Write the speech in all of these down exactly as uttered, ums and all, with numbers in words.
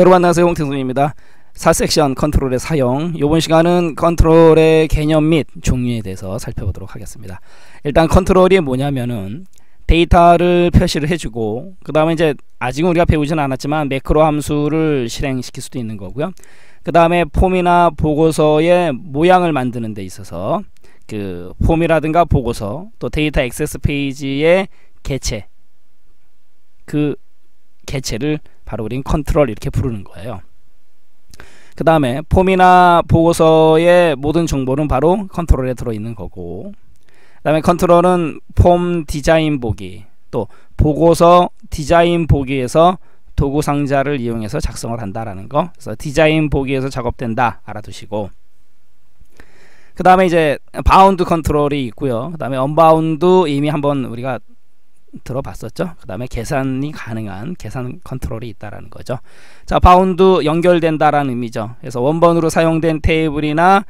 여러분 안녕하세요, 홍태순입니다. 사 섹션 컨트롤의 사용, 이번 시간은 컨트롤의 개념 및 종류에 대해서 살펴보도록 하겠습니다. 일단 컨트롤이 뭐냐면은 데이터를 표시를 해주고, 그 다음에 이제 아직은 우리가 배우진 않았지만 매크로 함수를 실행시킬 수도 있는 거고요. 그 다음에 폼이나 보고서의 모양을 만드는 데 있어서 그 폼이라든가 보고서, 또 데이터 액세스 페이지의 개체, 그 개체를 바로 우린 컨트롤 이렇게 부르는 거예요. 그 다음에 폼이나 보고서의 모든 정보는 바로 컨트롤에 들어있는 거고, 그 다음에 컨트롤은 폼 디자인 보기, 또 보고서 디자인 보기에서 도구 상자를 이용해서 작성을 한다라는 거, 그래서 디자인 보기에서 작업된다 알아두시고, 그 다음에 이제 바운드 컨트롤이 있고요. 그 다음에 언바운드 이미 한번 우리가 들어봤었죠. 그 다음에 계산이 가능한 계산 컨트롤이 있다라는 거죠. 자, 바운드 연결된다라는 의미죠. 그래서 원본으로 사용된 테이블이나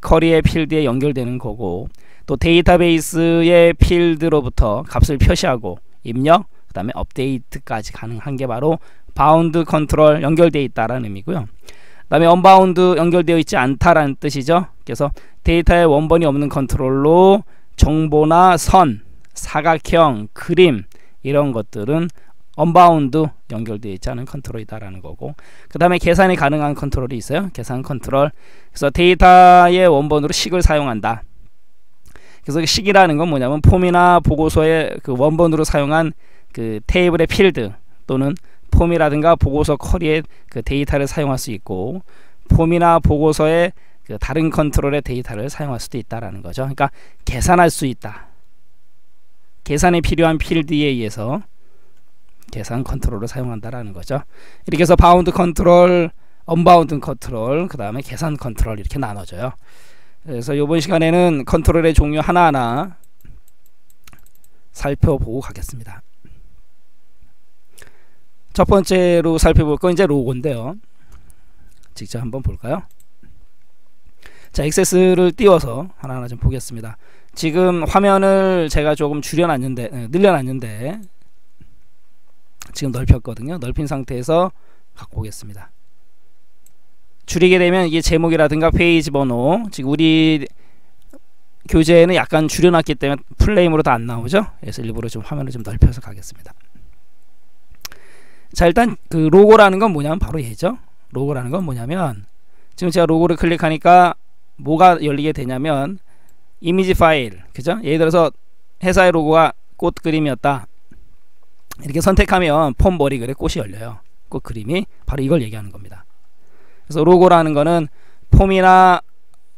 커리의 필드에 연결되는 거고, 또 데이터베이스의 필드로부터 값을 표시하고 입력, 그 다음에 업데이트까지 가능한 게 바로 바운드 컨트롤 연결되어 있다라는 의미고요. 그 다음에 언바운드 연결되어 있지 않다라는 뜻이죠. 그래서 데이터에 원본이 없는 컨트롤로 정보나 선, 사각형, 그림 이런 것들은 언바운드 연결되어 있지 않은 컨트롤이다 라는 거고, 그 다음에 계산이 가능한 컨트롤이 있어요. 계산 컨트롤, 그래서 데이터의 원본으로 식을 사용한다. 그래서 식이라는 건 뭐냐면 폼이나 보고서의 그 원본으로 사용한 그 테이블의 필드, 또는 폼이라든가 보고서 커리의 그 데이터를 사용할 수 있고, 폼이나 보고서의 그 다른 컨트롤의 데이터를 사용할 수도 있다라는 거죠. 그러니까 계산할 수 있다, 계산이 필요한 필드에 의해서 계산 컨트롤을 사용한다라는 거죠. 이렇게 해서 바운드 컨트롤, 언바운드 컨트롤, 그 다음에 계산 컨트롤 이렇게 나눠져요. 그래서 이번 시간에는 컨트롤의 종류 하나하나 살펴보고 가겠습니다. 첫 번째로 살펴볼 건 이제 로고인데요. 직접 한번 볼까요? 자, 액세스를 띄워서 하나하나 좀 보겠습니다. 지금 화면을 제가 조금 줄여놨는데, 늘려놨는데 지금 넓혔거든요. 넓힌 상태에서 갖고 오겠습니다. 줄이게 되면 이게 제목이라든가 페이지 번호, 지금 우리 교재에는 약간 줄여놨기 때문에 풀네임으로 다 안 나오죠. 그래서 일부러 좀 화면을 좀 넓혀서 가겠습니다. 자, 일단 그 로고라는 건 뭐냐면 바로 얘죠. 로고라는 건 뭐냐면 지금 제가 로고를 클릭하니까 뭐가 열리게 되냐면 이미지 파일, 그죠? 예를 들어서 회사의 로고가 꽃 그림이었다 이렇게 선택하면 폼 머리글에 꽃이 열려요. 꽃 그림이 바로 이걸 얘기하는 겁니다. 그래서 로고라는 거는 폼이나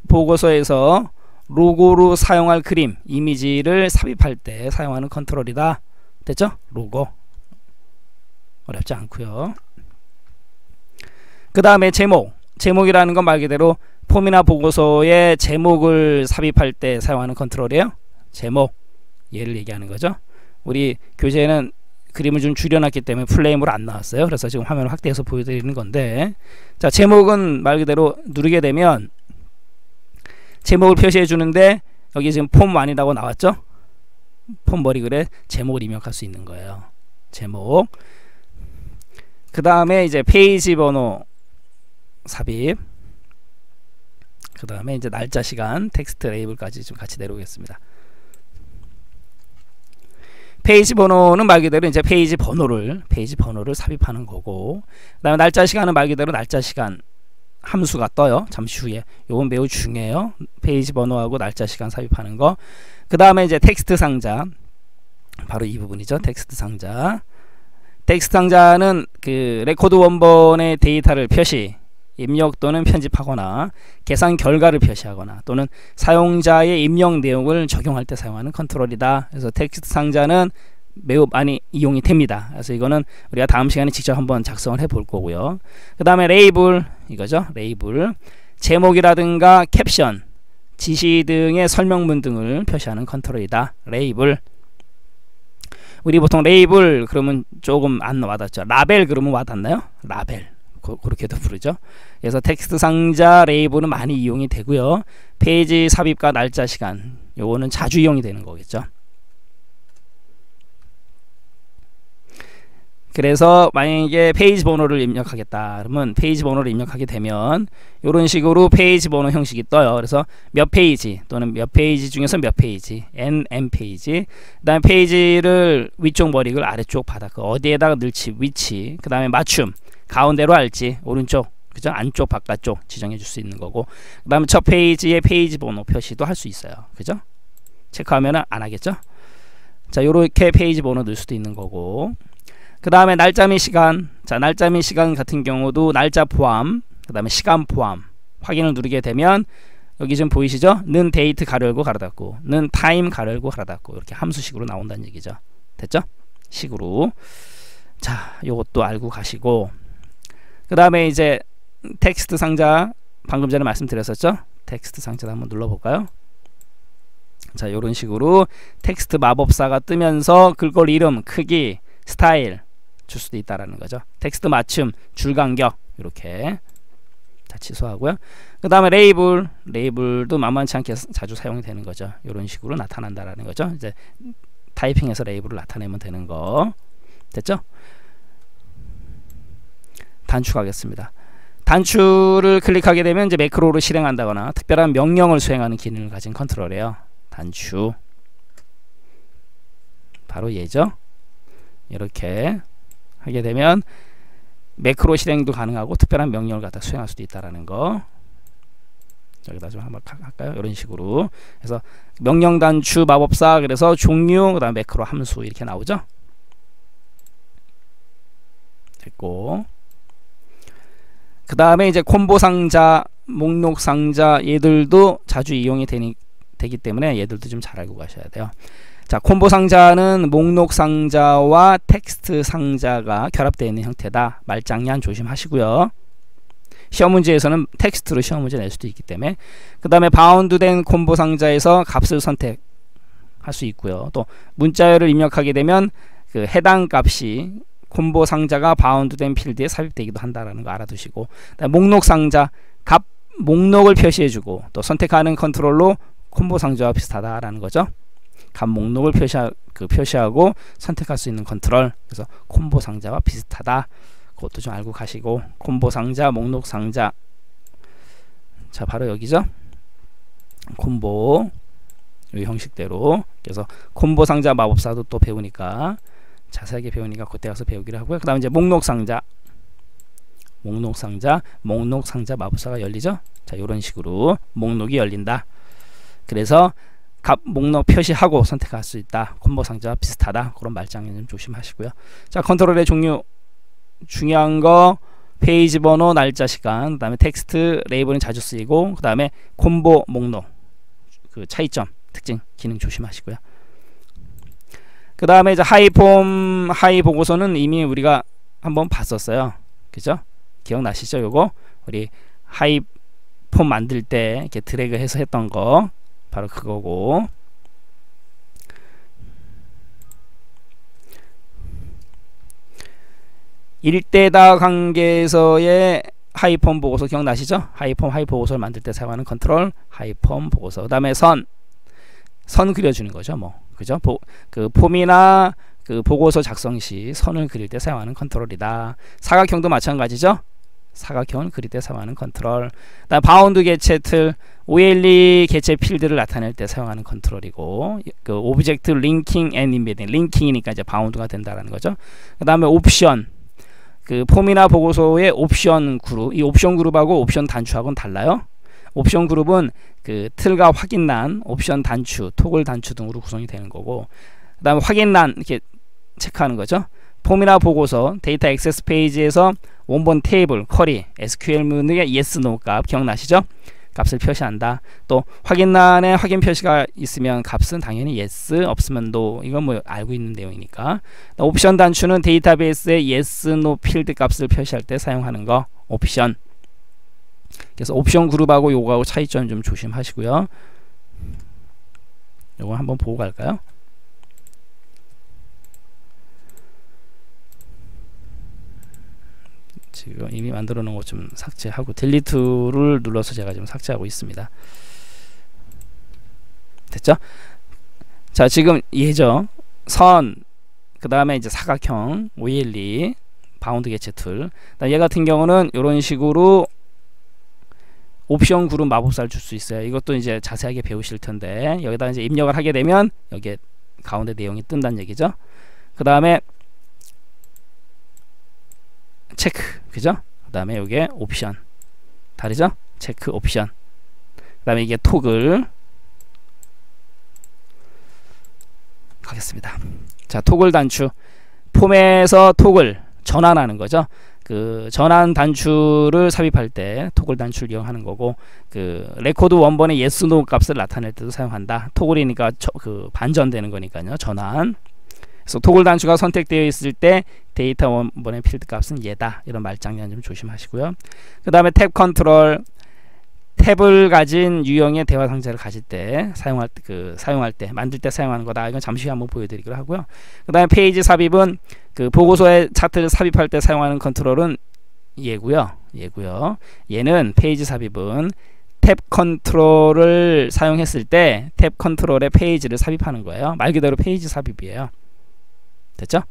보고서에서 로고로 사용할 그림, 이미지를 삽입할 때 사용하는 컨트롤이다. 됐죠? 로고 어렵지 않고요. 그 다음에 제목, 제목이라는 건 말 그대로 폼이나 보고서에 제목을 삽입할 때 사용하는 컨트롤이에요. 제목, 얘를 얘기하는 거죠. 우리 교재에는 그림을 좀 줄여놨기 때문에 풀네임으로 안 나왔어요. 그래서 지금 화면을 확대해서 보여드리는 건데, 자, 제목은 말 그대로 누르게 되면 제목을 표시해 주는데, 여기 지금 폼 일이라고 나왔죠. 폼 머리글에 제목을 입력할 수 있는 거예요. 제목, 그 다음에 이제 페이지 번호 삽입, 그 다음에 이제 날짜, 시간, 텍스트 레이블까지 좀 같이 내려오겠습니다. 페이지 번호는 말 그대로 이제 페이지 번호를 페이지 번호를 삽입하는 거고, 그 다음에 날짜, 시간은 말 그대로 날짜, 시간 함수가 떠요. 잠시 후에 요건 매우 중요해요. 페이지 번호하고 날짜, 시간 삽입하는 거. 그 다음에 이제 텍스트 상자, 바로 이 부분이죠. 텍스트 상자, 텍스트 상자는 그 레코드 원본의 데이터를 표시, 입력 또는 편집하거나 계산 결과를 표시하거나, 또는 사용자의 입력 내용을 적용할 때 사용하는 컨트롤이다. 그래서 텍스트 상자는 매우 많이 이용이 됩니다. 그래서 이거는 우리가 다음 시간에 직접 한번 작성을 해볼 거고요. 그 다음에 레이블, 이거죠. 레이블, 제목이라든가 캡션, 지시 등의 설명문 등을 표시하는 컨트롤이다. 레이블, 우리 보통 레이블 그러면 조금 안 와닿죠. 라벨 그러면 와닿나요? 라벨, 그렇게도 부르죠. 그래서 텍스트 상자, 레이블은 많이 이용이 되고요. 페이지 삽입과 날짜, 시간, 요거는 자주 이용이 되는 거겠죠. 그래서 만약에 페이지 번호를 입력하겠다 그러면 페이지 번호를 입력하게 되면 이런 식으로 페이지 번호 형식이 떠요. 그래서 몇 페이지 또는 몇 페이지 중에서 몇 페이지 n n 페이지, 그 다음에 페이지를 위쪽 머리글 아래쪽 바닥 어디에다가 넣을지 위치, 그 다음에 맞춤 가운데로 할지 오른쪽 그죠? 안쪽 바깥쪽 지정해 줄 수 있는 거고, 그 다음에 첫 페이지의 페이지 번호 표시도 할 수 있어요. 그죠? 체크하면은 안 하겠죠? 자, 요렇게 페이지 번호 넣을 수도 있는 거고, 그 다음에 날짜 및 시간. 자, 날짜 및 시간 같은 경우도 날짜 포함 그 다음에 시간 포함 확인을 누르게 되면 여기 지금 보이시죠? 는 데이트 가로 열고 가로 닫고 는 타임 가로 열고 가로 닫고 이렇게 함수식으로 나온다는 얘기죠. 됐죠? 식으로. 자, 요것도 알고 가시고, 그 다음에 이제 텍스트 상자 방금 전에 말씀드렸었죠? 텍스트 상자도 한번 눌러볼까요? 자, 요런 식으로 텍스트 마법사가 뜨면서 글꼴 이름, 크기, 스타일 줄 수도 있다라는 거죠. 텍스트 맞춤, 줄 간격 이렇게 다 취소하고요. 그 다음에 레이블, 레이블도 만만치 않게 자주 사용이 되는 거죠. 이런 식으로 나타난다라는 거죠. 이제 타이핑해서 레이블을 나타내면 되는 거. 됐죠? 단축하겠습니다. 단축을 클릭하게 되면 이제 매크로를 실행한다거나 특별한 명령을 수행하는 기능을 가진 컨트롤이에요. 단축. 바로 얘죠. 이렇게 하게 되면 매크로 실행도 가능하고 특별한 명령을 갖다 수행할 수도 있다라는 거. 여기다 좀 한번 할까요? 이런 식으로. 그래서 명령 단추 마법사, 그래서 종류, 그다음 매크로 함수 이렇게 나오죠. 됐고. 그 다음에 이제 콤보 상자, 목록 상자 얘들도 자주 이용이 되니, 되기 때문에 얘들도 좀 잘 알고 가셔야 돼요. 자, 콤보 상자는 목록 상자와 텍스트 상자가 결합되어 있는 형태다. 말장난 조심하시고요. 시험 문제에서는 텍스트로 시험 문제 낼 수도 있기 때문에, 그 다음에 바운드된 콤보 상자에서 값을 선택할 수 있고요. 또 문자열을 입력하게 되면 그 해당 값이 콤보 상자가 바운드된 필드에 삽입되기도 한다라는 거 알아두시고, 목록 상자 값 목록을 표시해주고 또 선택하는 컨트롤로 콤보 상자와 비슷하다라는 거죠. 값 목록을 표시하, 그 표시하고 선택할 수 있는 컨트롤, 그래서 콤보 상자와 비슷하다. 그것도 좀 알고 가시고, 콤보 상자, 목록 상자. 자, 바로 여기죠. 콤보 이 형식대로. 그래서 콤보 상자 마법사도 또 배우니까 자세하게 배우니까 그때 가서 배우기로 하고요. 그 다음 이제 목록 상자, 목록 상자, 목록 상자 마법사가 열리죠. 자, 이런 식으로 목록이 열린다. 그래서 값 목록 표시하고 선택할 수 있다. 콤보 상자와 비슷하다. 그런 말장난 좀 조심하시고요. 자, 컨트롤의 종류 중요한 거 페이지 번호, 날짜, 시간, 그 다음에 텍스트, 레이블은 자주 쓰이고, 그 다음에 콤보 목록 그 차이점, 특징, 기능 조심하시고요. 그 다음에 이제 하이폼, 하이 보고서는 이미 우리가 한번 봤었어요. 그죠? 기억나시죠? 요거 우리 하이폼 만들 때 이렇게 드래그 해서 했던 거 바로 그거고. 일대다 관계에서의 하이폼 보고서 기억나시죠? 하이폼, 하이 보고서를 만들 때 사용하는 컨트롤, 하이폼 보고서. 그 다음에 선, 선 그려주는 거죠. 뭐 그죠? 보, 그 폼이나 그 보고서 작성 시 선을 그릴 때 사용하는 컨트롤이다. 사각형도 마찬가지죠? 사각형을 그릴 때 사용하는 컨트롤. 그다음 바운드 개체 틀, 오엘이 개체 필드를 나타낼 때 사용하는 컨트롤이고, 그 오브젝트 링킹 앤 임베딩, 링킹이니까 이제 바운드가 된다라는 거죠. 그 다음에 옵션, 그 폼이나 보고서의 옵션 그룹, 이 옵션 그룹하고 옵션 단추하고는 달라요. 옵션 그룹은 그 틀과 확인란, 옵션 단추, 토글 단추 등으로 구성이 되는 거고, 그 다음에 확인란 이렇게 체크하는 거죠. 폼이나 보고서 데이터 액세스 페이지에서 원본 테이블, 쿼리, 에스큐엘 문의 yes, no 값 기억나시죠? 값을 표시한다. 또 확인란에 확인 표시가 있으면 값은 당연히 yes, 없으면 no, 이건 뭐 알고 있는 내용이니까. 옵션 단추는 데이터베이스의 yes, no 필드 값을 표시할 때 사용하는 거, 옵션. 그래서 옵션 그룹하고 요거하고 차이점 좀 조심하시고요. 요거 한번 보고 갈까요? 지금 이미 만들어 놓은 것 좀 삭제하고 딜리트를 눌러서 제가 지금 삭제하고 있습니다. 됐죠? 자, 지금 얘죠. 선, 그 다음에 이제 사각형 오이일이 바운드 개체 툴. 얘 같은 경우는 이런 식으로 옵션 그룹 마법사를 줄 수 있어요. 이것도 이제 자세하게 배우실 텐데, 여기다 이제 입력을 하게 되면 여기에 가운데 내용이 뜬다는 얘기죠. 그 다음에 체크, 그죠? 그 다음에 요게 옵션 다르죠? 체크 옵션. 그 다음에 이게 토글 가겠습니다. 자, 토글 단추, 폼에서 토글 전환하는 거죠. 그 전환 단추를 삽입할 때 토글 단추를 이용하는 거고, 그 레코드 원본의 yes no 값을 나타낼 때도 사용한다. 토글이니까 저, 그 반전되는 거니까요. 전환. 그래서 토글 단추가 선택되어 있을 때 데이터 원본의 필드 값은 얘다. 이런 말장난 좀 조심하시고요. 그 다음에 탭 컨트롤, 탭을 가진 유형의 대화 상자를 가질 때 사용할 때, 그 사용할 때 만들 때 사용하는 거다. 이건 잠시 한번 보여드리기로 하고요. 그 다음에 페이지 삽입은 그 보고서에 차트를 삽입할 때 사용하는 컨트롤은 얘고요. 얘고요. 얘는 페이지 삽입은 탭 컨트롤을 사용했을 때 탭 컨트롤에 페이지를 삽입하는 거예요. 말 그대로 페이지 삽입이에요. 됐죠?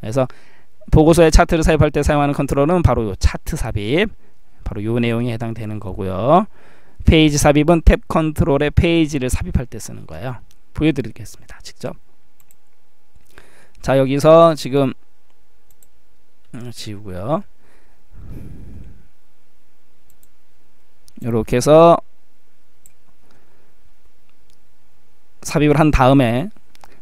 그래서 보고서에 차트를 삽입할 때 사용하는 컨트롤은 바로 요 차트 삽입, 바로 요 내용에 해당되는 거고요. 페이지 삽입은 탭 컨트롤에 페이지를 삽입할 때 쓰는 거예요. 보여드리겠습니다. 직접. 자, 여기서 지금 지우고요. 이렇게 해서 삽입을 한 다음에,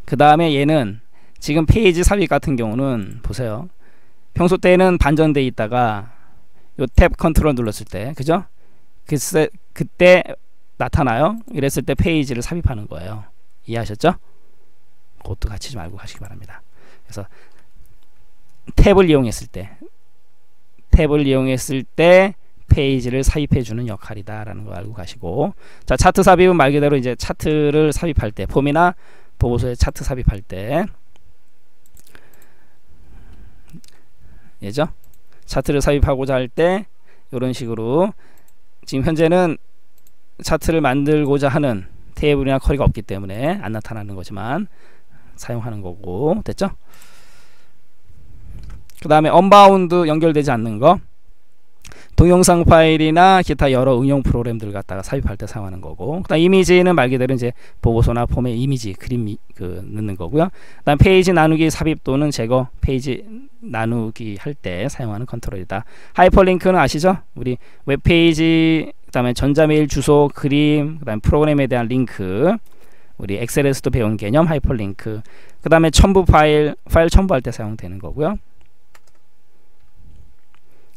그 다음에 얘는 지금 페이지 삽입 같은 경우는 보세요. 평소 때는 반전되어 있다가 요 탭 컨트롤 눌렀을 때, 그죠? 글쎄, 그때 나타나요. 이랬을 때 페이지를 삽입하는 거예요. 이해하셨죠? 그것도 같이 좀 알고 가시기 바랍니다. 그래서 탭을 이용했을 때, 탭을 이용했을 때 페이지를 삽입해주는 역할이다 라는 걸 알고 가시고, 자, 차트 삽입은 말 그대로 이제 차트를 삽입할 때, 폼이나 보고서에 차트 삽입할 때 얘죠? 차트를 삽입하고자 할 때 이런 식으로, 지금 현재는 차트를 만들고자 하는 테이블이나 커리가 없기 때문에 안 나타나는 거지만 사용하는 거고, 됐죠? 그 다음에 언바운드 연결되지 않는 거, 동영상 파일이나 기타 여러 응용 프로그램들 갖다가 삽입할 때 사용하는 거고, 그다음 이미지는 말 그대로 이제 보고서나 폼에 이미지 그림 그 넣는 거고요. 그다음 페이지 나누기 삽입 또는 제거, 페이지 나누기 할 때 사용하는 컨트롤이다. 하이퍼링크는 아시죠? 우리 웹페이지, 그다음에 전자메일 주소, 그림, 그다음 프로그램에 대한 링크, 우리 엑셀에서도 배운 개념 하이퍼링크. 그다음에 첨부 파일, 파일 첨부할 때 사용되는 거고요.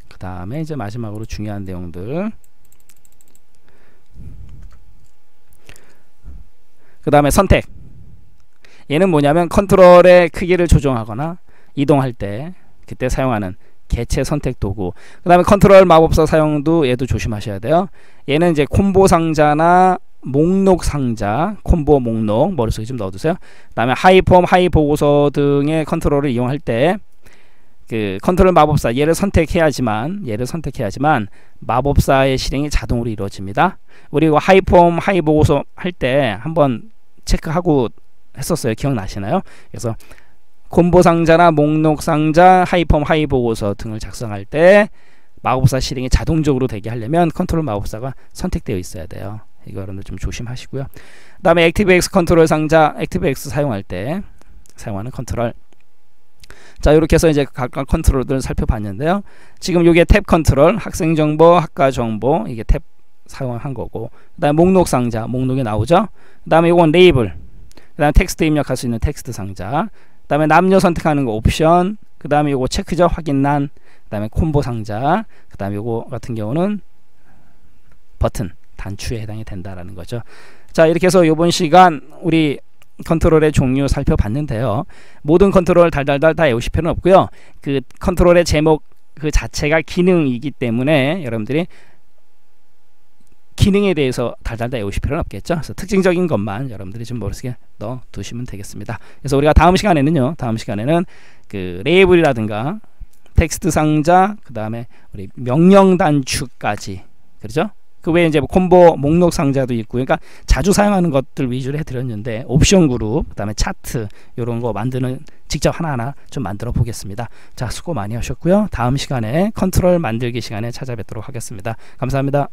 그 다음에 이제 마지막으로 중요한 내용들, 그 다음에 선택. 얘는 뭐냐면 컨트롤의 크기를 조정하거나 이동할 때 그때 사용하는 개체 선택 도구. 그 다음에 컨트롤 마법사 사용도 얘도 조심하셔야 돼요. 얘는 이제 콤보 상자나 목록 상자, 콤보 목록 머릿속에 좀 넣어두세요. 그 다음에 하이폼, 하이보고서 등의 컨트롤을 이용할 때 그 컨트롤 마법사, 얘를 선택해야지만 얘를 선택해야지만 마법사의 실행이 자동으로 이루어집니다. 우리 하이폼, 하이보고서 할 때 한번 체크하고 했었어요. 기억나시나요? 그래서 콤보 상자나 목록 상자, 하이폼, 하이보고서 등을 작성할 때 마법사 실행이 자동적으로 되게 하려면 컨트롤 마법사가 선택되어 있어야 돼요. 이거 여러분들 좀 조심하시고요. 그 다음에 액티브엑스 컨트롤 상자, 액티브엑스 사용할 때 사용하는 컨트롤. 자, 이렇게 해서 이제 각각 컨트롤들을 살펴봤는데요. 지금 요게 탭 컨트롤, 학생 정보, 학과 정보, 이게 탭 사용한 거고, 그 다음에 목록 상자, 목록이 나오죠. 그 다음에 요건 레이블, 그 다음에 텍스트 입력할 수 있는 텍스트 상자, 그 다음에 남녀 선택하는 거 옵션, 그 다음에 요거 체크죠, 확인란, 그 다음에 콤보 상자, 그 다음에 요거 같은 경우는 버튼, 단추에 해당이 된다라는 거죠. 자, 이렇게 해서 요번 시간 우리 컨트롤의 종류 살펴봤는데요. 모든 컨트롤 달달달 다 외우실 필요는 없고요. 그 컨트롤의 제목 그 자체가 기능이기 때문에 여러분들이 기능에 대해서 달달달 다 외우실 필요는 없겠죠. 그래서 특징적인 것만 여러분들이 좀 머릿속에 넣어 두시면 되겠습니다. 그래서 우리가 다음 시간에는요. 다음 시간에는 그 레이블이라든가 텍스트 상자, 그 다음에 우리 명령 단추까지, 그렇죠? 그 외에 이제 콤보 목록 상자도 있고, 그러니까 자주 사용하는 것들 위주로 해드렸는데 옵션 그룹, 그 다음에 차트 이런 거 만드는 직접 하나하나 좀 만들어 보겠습니다. 자, 수고 많이 하셨고요. 다음 시간에 컨트롤 만들기 시간에 찾아뵙도록 하겠습니다. 감사합니다.